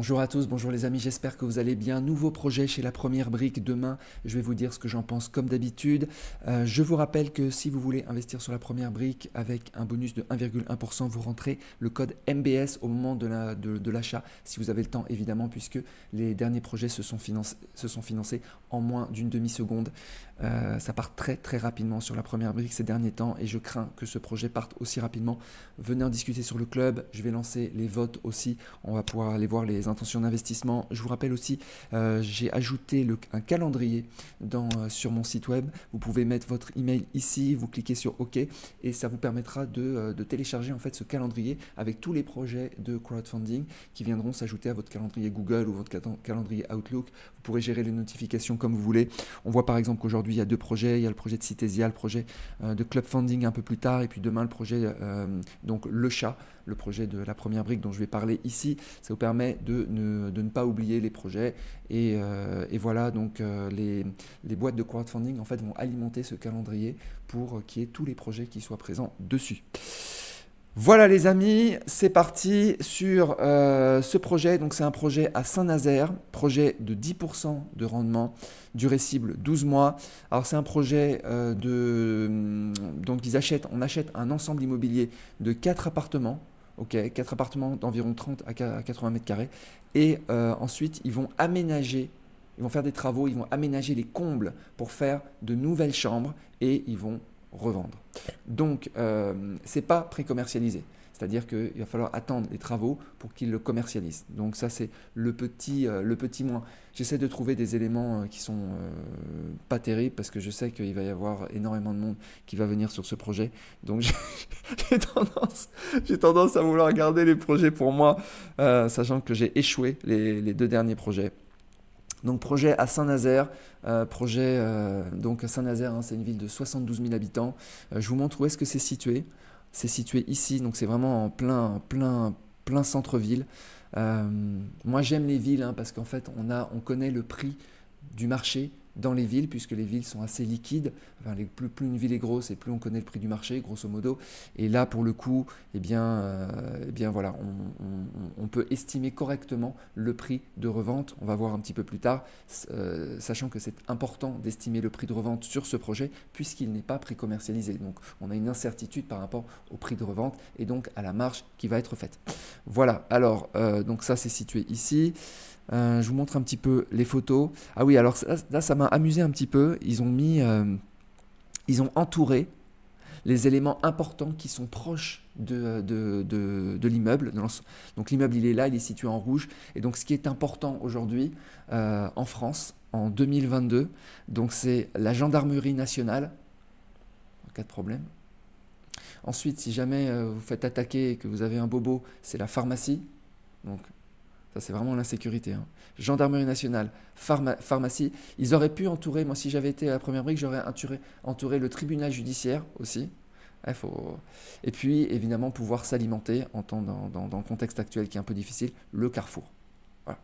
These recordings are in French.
Bonjour à tous, bonjour les amis, j'espère que vous allez bien. Nouveau projet chez La Première Brique demain, je vais vous dire ce que j'en pense comme d'habitude. Je vous rappelle que si vous voulez investir sur La Première Brique avec un bonus de 1,1%, vous rentrez le code MBS au moment de l'achat, si vous avez le temps évidemment, puisque les derniers projets se sont financés en moins d'une demi-seconde. Ça part très rapidement sur La Première Brique ces derniers temps et je crains que ce projet parte aussi rapidement. Venez en discuter sur le club, je vais lancer les votes aussi, on va pouvoir aller voir les intentions d'investissement. Je vous rappelle aussi, j'ai ajouté un calendrier sur mon site web. Vous pouvez mettre votre email ici, vous cliquez sur OK et ça vous permettra de télécharger en fait ce calendrier avec tous les projets de crowdfunding qui viendront s'ajouter à votre calendrier Google ou votre calendrier Outlook. Vous pourrez gérer les notifications comme vous voulez. On voit par exemple qu'aujourd'hui il y a deux projets, il y a le projet de Citésia, le projet de Club Funding un peu plus tard et puis demain le projet donc le chat, le projet de La Première Brique dont je vais parler ici. Ça vous permet de ne pas oublier les projets et voilà, donc les boîtes de crowdfunding en fait vont alimenter ce calendrier pour qu'il y ait tous les projets qui soient présents dessus. Voilà les amis, c'est parti sur ce projet. Donc c'est un projet à Saint-Nazaire, projet de 10% de rendement, durée cible 12 mois. Alors c'est un projet donc on achète un ensemble immobilier de 4 appartements. Ok, 4 appartements d'environ 30 à 80 mètres carrés. Et ensuite, ils vont aménager, ils vont faire des travaux, ils vont aménager les combles pour faire de nouvelles chambres et ils vont revendre. Donc, ce n'est pas pré-commercialisé. C'est-à-dire qu'il va falloir attendre les travaux pour qu'ils le commercialisent. Donc ça, c'est le petit moins. J'essaie de trouver des éléments qui ne sont pas terribles parce que je sais qu'il va y avoir énormément de monde qui va venir sur ce projet. Donc j'ai tendance à vouloir garder les projets pour moi, sachant que j'ai échoué les deux derniers projets. Donc projet à Saint-Nazaire, donc Saint-Nazaire, hein, c'est une ville de 72 000 habitants. Je vous montre où est-ce que c'est situé. C'est situé ici, donc c'est vraiment en plein centre-ville. Moi, j'aime les villes hein, parce qu'en fait, on connaît le prix du marché dans les villes puisque les villes sont assez liquides. Enfin, plus une ville est grosse et plus on connaît le prix du marché, grosso modo. Et là, pour le coup, eh bien voilà, on peut estimer correctement le prix de revente. On va voir un petit peu plus tard, sachant que c'est important d'estimer le prix de revente sur ce projet puisqu'il n'est pas pré-commercialisé. Donc, on a une incertitude par rapport au prix de revente et donc à la marge qui va être faite. Voilà, alors, donc ça, c'est situé ici. Je vous montre un petit peu les photos. Ah oui, alors là, ça m'a amusé un petit peu. Ils ont entouré les éléments importants qui sont proches de l'immeuble. Donc l'immeuble, il est là, il est situé en rouge. Et donc ce qui est important aujourd'hui en France, en 2022, donc c'est la gendarmerie nationale, en cas de problème. Ensuite, si jamais vous faites attaquer et que vous avez un bobo, c'est la pharmacie. Donc ça, c'est vraiment l'insécurité. Hein. Gendarmerie nationale, pharmacie. Ils auraient pu entourer, moi, si j'avais été à La Première Brique, j'aurais entouré le tribunal judiciaire aussi. Ouais, Et puis, évidemment, pouvoir s'alimenter en temps dans le contexte actuel qui est un peu difficile, le Carrefour. Voilà.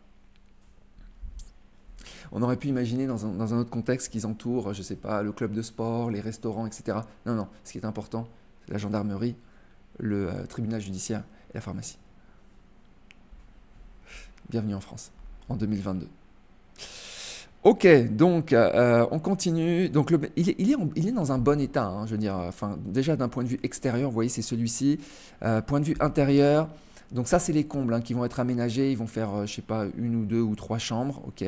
On aurait pu imaginer dans un autre contexte qu'ils entourent, je ne sais pas, le club de sport, les restaurants, etc. Non, non, ce qui est important, c'est la gendarmerie, le tribunal judiciaire et la pharmacie. Bienvenue en France, en 2022. Ok, donc on continue. Donc il est dans un bon état, hein, je veux dire. Enfin, déjà d'un point de vue extérieur, vous voyez, c'est celui-ci. Point de vue intérieur, donc ça, c'est les combles hein, qui vont être aménagés. Ils vont faire, je ne sais pas, une ou deux ou trois chambres. Ok,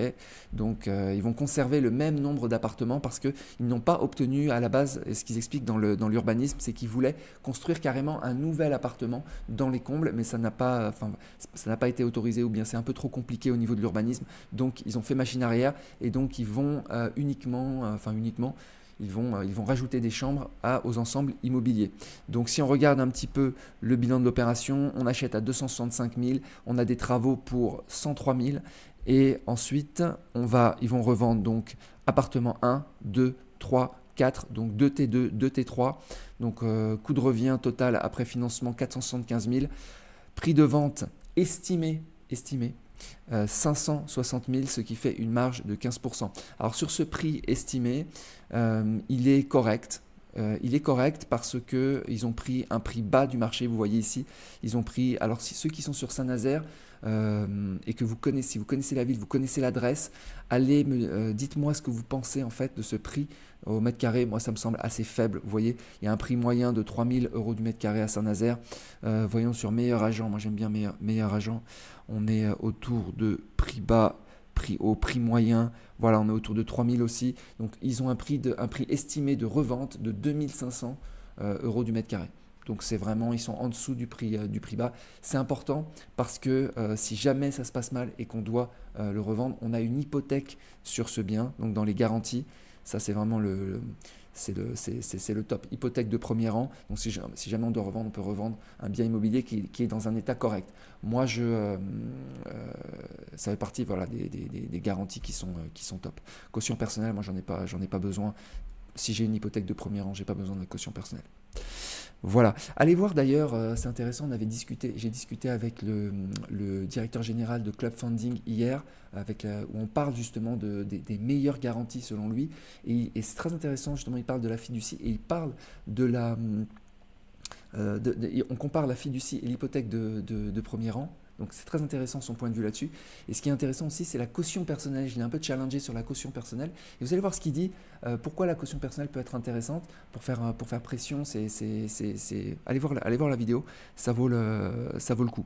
donc ils vont conserver le même nombre d'appartements parce qu'ils n'ont pas obtenu à la base, et ce qu'ils expliquent dans l'urbanisme, c'est qu'ils voulaient construire carrément un nouvel appartement dans les combles, mais ça n'a pas, enfin, ça n'a pas été autorisé ou bien c'est un peu trop compliqué au niveau de l'urbanisme. Donc ils ont fait machine arrière et donc ils vont ils vont rajouter des chambres aux ensembles immobiliers. Donc si on regarde un petit peu le bilan de l'opération, on achète à 265 000, on a des travaux pour 103 000 et ensuite ils vont revendre donc appartement 1, 2, 3, 4, donc 2T2, 2T3. Donc coût de revient total après financement 475 000, prix de vente estimé 560 000, ce qui fait une marge de 15%. Alors sur ce prix estimé, il est correct. il est correct parce qu'ils ont pris un prix bas du marché. Vous voyez ici, ils ont pris, alors si ceux qui sont sur Saint-Nazaire et que vous connaissez, si vous connaissez la ville, vous connaissez l'adresse, allez, dites-moi ce que vous pensez en fait de ce prix au mètre carré. Moi, ça me semble assez faible. Vous voyez, il y a un prix moyen de 3 000 € du mètre carré à Saint-Nazaire. Voyons sur Meilleur Agent. Moi, j'aime bien meilleur Agent. On est autour de prix bas, prix haut, prix moyen. Voilà, on est autour de 3 000 € aussi. Donc, ils ont un prix estimé de revente de 2 500 € du mètre carré. Donc, c'est vraiment, ils sont en dessous du prix bas. C'est important parce que si jamais ça se passe mal et qu'on doit le revendre, on a une hypothèque sur ce bien, donc dans les garanties. Ça, c'est vraiment le top. Hypothèque de premier rang. Donc, si jamais on doit revendre, on peut revendre un bien immobilier qui est dans un état correct. Moi, ça fait partie voilà, des garanties qui sont top. Caution personnelle, moi, j'en ai pas besoin. Si j'ai une hypothèque de premier rang, j'ai pas besoin de la caution personnelle. Voilà. Allez voir d'ailleurs, c'est intéressant, j'ai discuté avec le directeur général de Club Funding hier, où on parle justement des meilleures garanties selon lui. Et c'est très intéressant, justement, il parle de la fiducie et il parle de la... on compare la fiducie et l'hypothèque de premier rang. Donc c'est très intéressant son point de vue là-dessus. Et ce qui est intéressant aussi, c'est la caution personnelle. Je l'ai un peu challengé sur la caution personnelle. Et vous allez voir ce qu'il dit, pourquoi la caution personnelle peut être intéressante pour faire pression. Allez voir la vidéo, ça vaut le coup.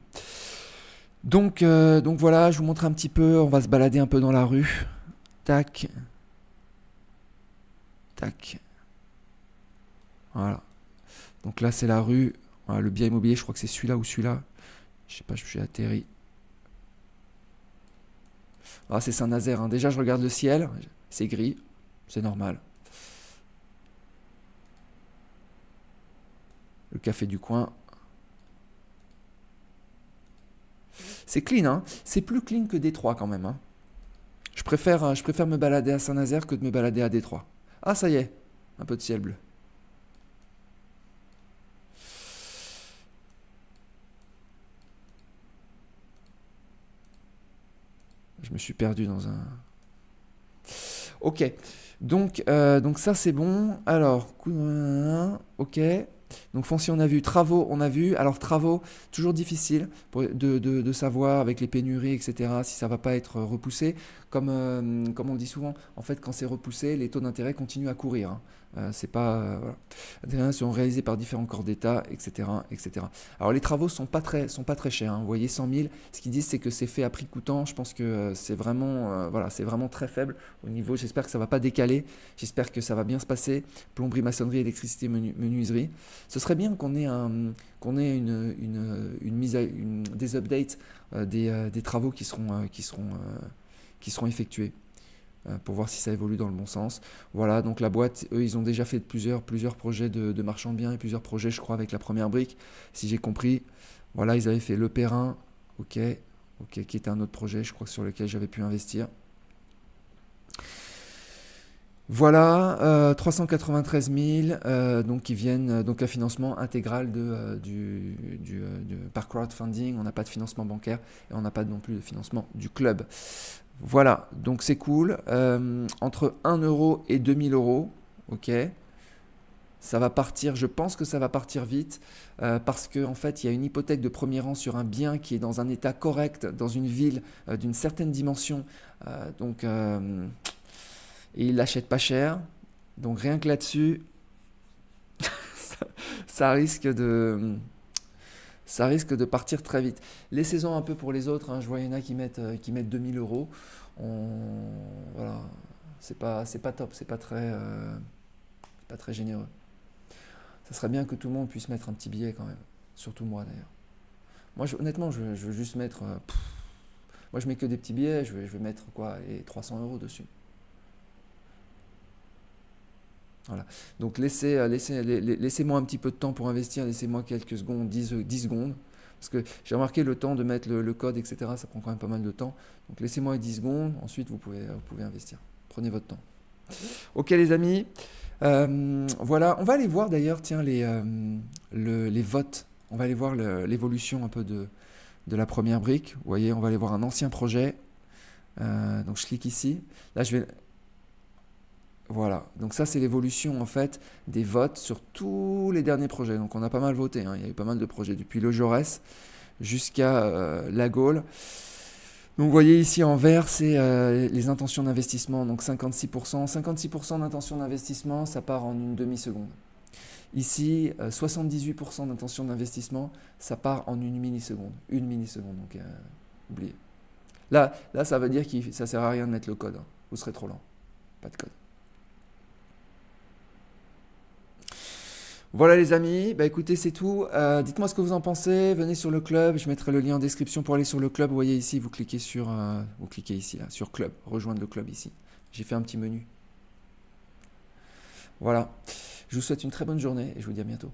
Donc voilà, je vous montre un petit peu, on va se balader un peu dans la rue. Tac, tac, voilà. Donc là c'est la rue, voilà, le bien immobilier, je crois que c'est celui-là ou celui-là. Je sais pas, je suis atterri. Ah, c'est Saint-Nazaire. Hein. Déjà, je regarde le ciel. C'est gris. C'est normal. Le café du coin. C'est clean. Hein. C'est plus clean que Détroit quand même. Hein. Je préfère me balader à Saint-Nazaire que de me balader à Détroit. Ah, ça y est. Un peu de ciel bleu. Je me suis perdu dans un... Ok, donc ça c'est bon. Alors, ok. Donc foncier on a vu, travaux on a vu. Alors travaux, toujours difficile de savoir avec les pénuries, etc. si ça va pas être repoussé. Comme on le dit souvent, en fait quand c'est repoussé, les taux d'intérêt continuent à courir. Hein. C'est pas... voilà. Les intérêts sont réalisés par différents corps d'État, etc., etc. Alors les travaux sont pas très chers. Hein. Vous voyez 100 000. Ce qu'ils disent c'est que c'est fait à prix coûtant. Je pense que c'est vraiment, voilà, c'est vraiment très faible au niveau. J'espère que ça va pas décaler. J'espère que ça va bien se passer. Plomberie, maçonnerie, électricité, menuiserie. Ce serait bien qu'on ait une mise à des updates des travaux qui seront effectués pour voir si ça évolue dans le bon sens. Voilà, donc la boîte, eux, ils ont déjà fait plusieurs projets de marchands de biens et plusieurs projets, je crois, avec la première brique, si j'ai compris. Voilà, ils avaient fait le Perrin, ok, qui était un autre projet, je crois, sur lequel j'avais pu investir. Voilà, 393 000 donc qui viennent donc un financement intégral par crowdfunding. On n'a pas de financement bancaire et on n'a pas non plus de financement du club. Voilà, donc c'est cool. Entre 1 € et 2 000 €, ok. Ça va partir, je pense que ça va partir vite parce qu'en fait, il y a une hypothèque de premier rang sur un bien qui est dans un état correct, dans une ville d'une certaine dimension. Et il l'achète pas cher, donc rien que là-dessus, ça risque de partir très vite. Laissez-en un peu pour les autres, hein. Je vois il y en a qui mettent 2 000 €. Voilà, c'est pas top, c'est pas très généreux. Ça serait bien que tout le monde puisse mettre un petit billet quand même, surtout moi d'ailleurs. Moi honnêtement, je veux juste mettre, moi je mets que des petits billets, je vais mettre quoi, les 300 € dessus. Voilà, donc laissez-moi un petit peu de temps pour investir, laissez-moi quelques secondes, 10 secondes, parce que j'ai remarqué le temps de mettre le code, etc., ça prend quand même pas mal de temps, donc laissez-moi 10 secondes, ensuite vous pouvez investir, prenez votre temps. Ok les amis, voilà, on va aller voir d'ailleurs, tiens, les votes, on va aller voir l'évolution un peu de la première brique, vous voyez, on va aller voir un ancien projet, donc je clique ici, là je vais... Voilà, donc ça c'est l'évolution en fait des votes sur tous les derniers projets. Donc on a pas mal voté, hein. Il y a eu pas mal de projets depuis le Jaurès jusqu'à la Gaule. Donc vous voyez ici en vert, c'est les intentions d'investissement, donc 56%. 56% d'intentions d'investissement, ça part en une demi-seconde. Ici, 78% d'intentions d'investissement, ça part en une milliseconde. Une milliseconde, donc oubliez. Là, ça veut dire que ça ne sert à rien de mettre le code, hein. Vous serez trop lent, pas de code. Voilà les amis, bah écoutez c'est tout, dites-moi ce que vous en pensez, venez sur le club, je mettrai le lien en description pour aller sur le club, vous voyez ici, vous cliquez ici, là, sur club, rejoindre le club ici, j'ai fait un petit menu. Voilà, je vous souhaite une très bonne journée et je vous dis à bientôt.